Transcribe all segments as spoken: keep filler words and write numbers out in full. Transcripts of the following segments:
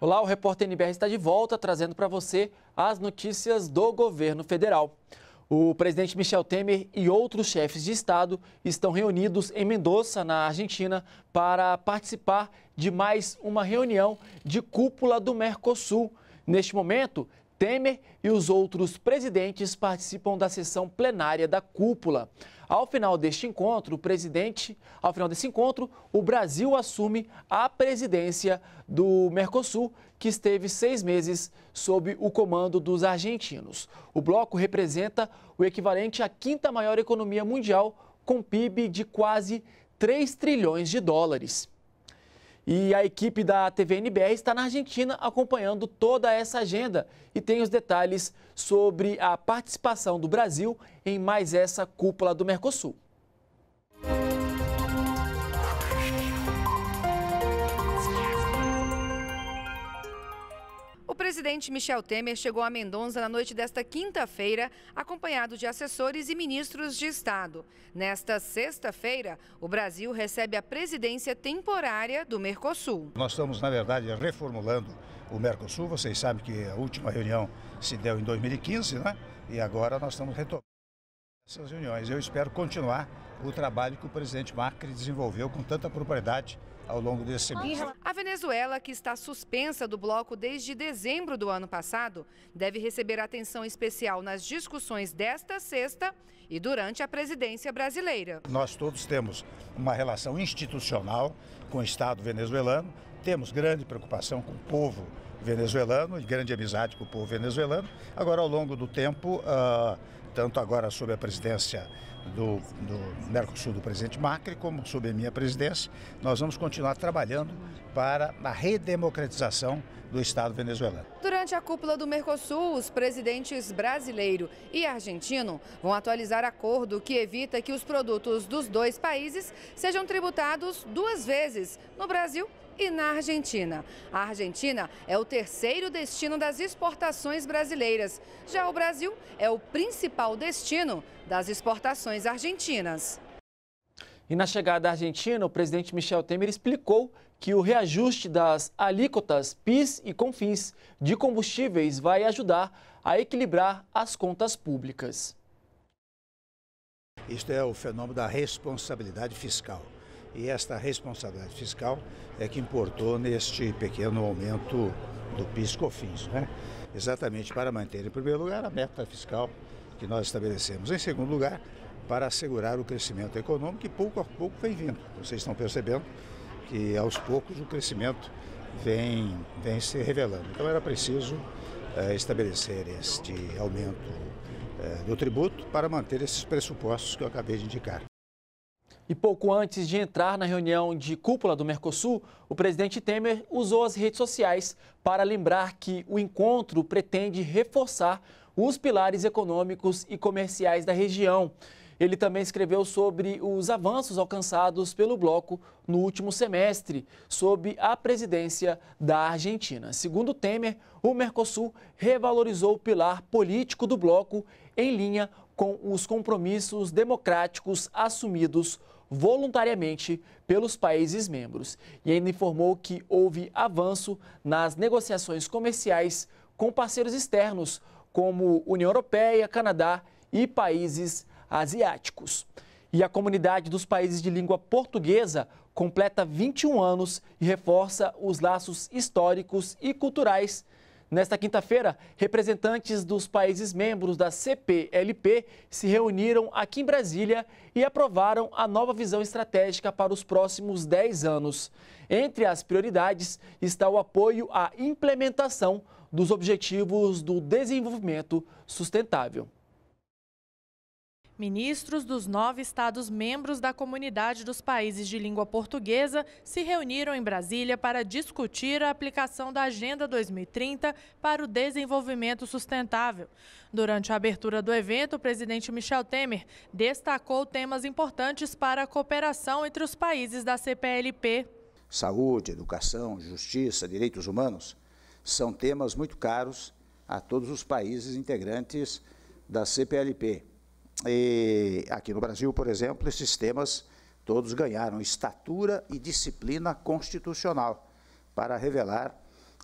Olá, o repórter T V N B R está de volta trazendo para você as notícias do governo federal. O presidente Michel Temer e outros chefes de Estado estão reunidos em Mendoza, na Argentina, para participar de mais uma reunião de cúpula do Mercosul. Neste momento, Temer e os outros presidentes participam da sessão plenária da cúpula. Ao final deste encontro, o presidente, ao final desse encontro, o Brasil assume a presidência do Mercosul, que esteve seis meses sob o comando dos argentinos. O bloco representa o equivalente à quinta maior economia mundial, com P I B de quase três trilhões de dólares. E a equipe da T V N B R está na Argentina acompanhando toda essa agenda e tem os detalhes sobre a participação do Brasil em mais essa cúpula do Mercosul. O presidente Michel Temer chegou a Mendoza na noite desta quinta-feira, acompanhado de assessores e ministros de Estado. Nesta sexta-feira, o Brasil recebe a presidência temporária do Mercosul. Nós estamos, na verdade, reformulando o Mercosul. Vocês sabem que a última reunião se deu em dois mil e quinze, né? E agora nós estamos retomando essas reuniões. Eu espero continuar o trabalho que o presidente Macri desenvolveu com tanta propriedade ao longo desse semestre. A Venezuela, que está suspensa do bloco desde dezembro do ano passado, deve receber atenção especial nas discussões desta sexta e durante a presidência brasileira. Nós todos temos uma relação institucional com o Estado venezuelano, temos grande preocupação com o povo venezuelano e grande amizade com o povo venezuelano. Agora, ao longo do tempo, uh, tanto agora sob a presidência do, do Mercosul do presidente Macri, como sob a minha presidência, nós vamos continuar trabalhando para a redemocratização do Estado venezuelano. Durante a cúpula do Mercosul, os presidentes brasileiro e argentino vão atualizar acordo que evita que os produtos dos dois países sejam tributados duas vezes no Brasil e na Argentina. A Argentina é o terceiro destino das exportações brasileiras. Já o Brasil é o principal destino das exportações argentinas. E na chegada à Argentina, o presidente Michel Temer explicou que o reajuste das alíquotas PIS e COFINS de combustíveis vai ajudar a equilibrar as contas públicas. Isto é o fenômeno da responsabilidade fiscal. E esta responsabilidade fiscal é que importou neste pequeno aumento do PIS-COFINS, né? Exatamente para manter, em primeiro lugar, a meta fiscal que nós estabelecemos. Em segundo lugar, para assegurar o crescimento econômico, que pouco a pouco vem vindo. Vocês estão percebendo que, aos poucos, o crescimento vem, vem se revelando. Então, era preciso eh, estabelecer este aumento eh, do tributo para manter esses pressupostos que eu acabei de indicar. E pouco antes de entrar na reunião de cúpula do Mercosul, o presidente Temer usou as redes sociais para lembrar que o encontro pretende reforçar os pilares econômicos e comerciais da região. Ele também escreveu sobre os avanços alcançados pelo bloco no último semestre, sob a presidência da Argentina. Segundo Temer, o Mercosul revalorizou o pilar político do bloco em linha com os compromissos democráticos assumidos voluntariamente pelos países membros. E ainda informou que houve avanço nas negociações comerciais com parceiros externos, como União Europeia, Canadá e países asiáticos. E a comunidade dos países de língua portuguesa completa vinte e um anos e reforça os laços históricos e culturais. Nesta quinta-feira, representantes dos países membros da C P L P se reuniram aqui em Brasília e aprovaram a nova visão estratégica para os próximos dez anos. Entre as prioridades está o apoio à implementação dos Objetivos do Desenvolvimento Sustentável. Ministros dos nove estados membros da Comunidade dos Países de Língua Portuguesa se reuniram em Brasília para discutir a aplicação da Agenda dois mil e trinta para o desenvolvimento sustentável. Durante a abertura do evento, o presidente Michel Temer destacou temas importantes para a cooperação entre os países da C P L P. Saúde, educação, justiça, direitos humanos são temas muito caros a todos os países integrantes da C P L P. E aqui no Brasil, por exemplo, esses temas todos ganharam estatura e disciplina constitucional para revelar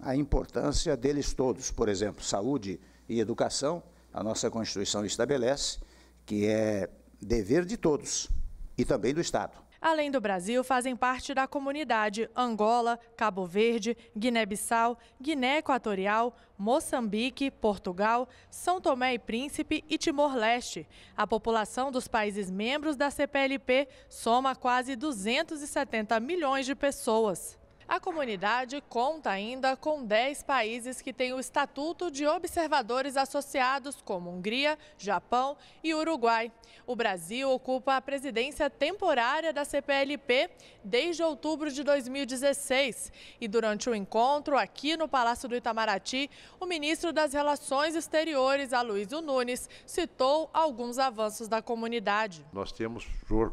a importância deles todos. Por exemplo, saúde e educação, a nossa Constituição estabelece que é dever de todos e também do Estado. Além do Brasil, fazem parte da comunidade Angola, Cabo Verde, Guiné-Bissau, Guiné-Equatorial, Moçambique, Portugal, São Tomé e Príncipe e Timor-Leste. A população dos países membros da C P L P soma quase duzentos e setenta milhões de pessoas. A comunidade conta ainda com dez países que têm o estatuto de observadores associados, como Hungria, Japão e Uruguai. O Brasil ocupa a presidência temporária da C P L P desde outubro de dois mil e dezesseis. E durante o encontro, aqui no Palácio do Itamaraty, o ministro das Relações Exteriores, Aloysio Nunes, citou alguns avanços da comunidade. Nós temos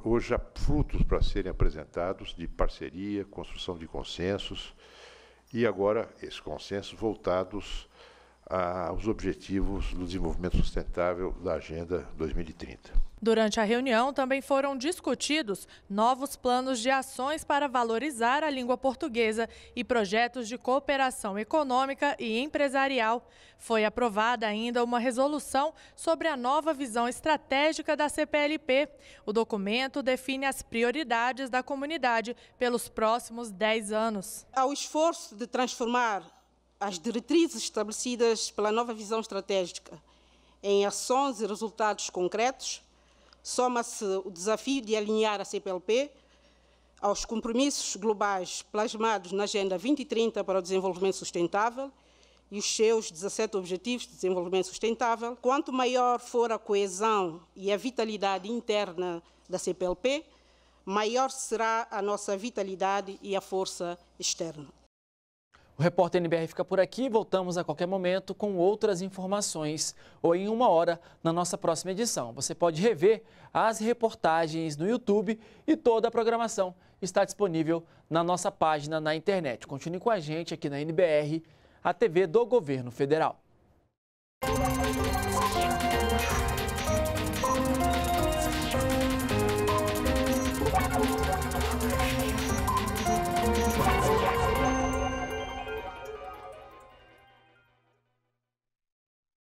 hoje frutos para serem apresentados de parceria, construção de consenso, e agora esses consensos voltados aos objetivos do desenvolvimento sustentável da Agenda dois mil e trinta. Durante a reunião também foram discutidos novos planos de ações para valorizar a língua portuguesa e projetos de cooperação econômica e empresarial. Foi aprovada ainda uma resolução sobre a nova visão estratégica da C P L P. O documento define as prioridades da comunidade pelos próximos dez anos. Ao esforço de transformar as diretrizes estabelecidas pela nova visão estratégica em ações e resultados concretos, soma-se o desafio de alinhar a C P L P aos compromissos globais plasmados na Agenda vinte trinta para o Desenvolvimento Sustentável e os seus dezessete Objetivos de Desenvolvimento Sustentável. Quanto maior for a coesão e a vitalidade interna da C P L P, maior será a nossa vitalidade e a força externa. O Repórter N B R fica por aqui. Voltamos a qualquer momento com outras informações ou em uma hora na nossa próxima edição. Você pode rever as reportagens no YouTube e toda a programação está disponível na nossa página na internet. Continue com a gente aqui na N B R, a T V do Governo Federal.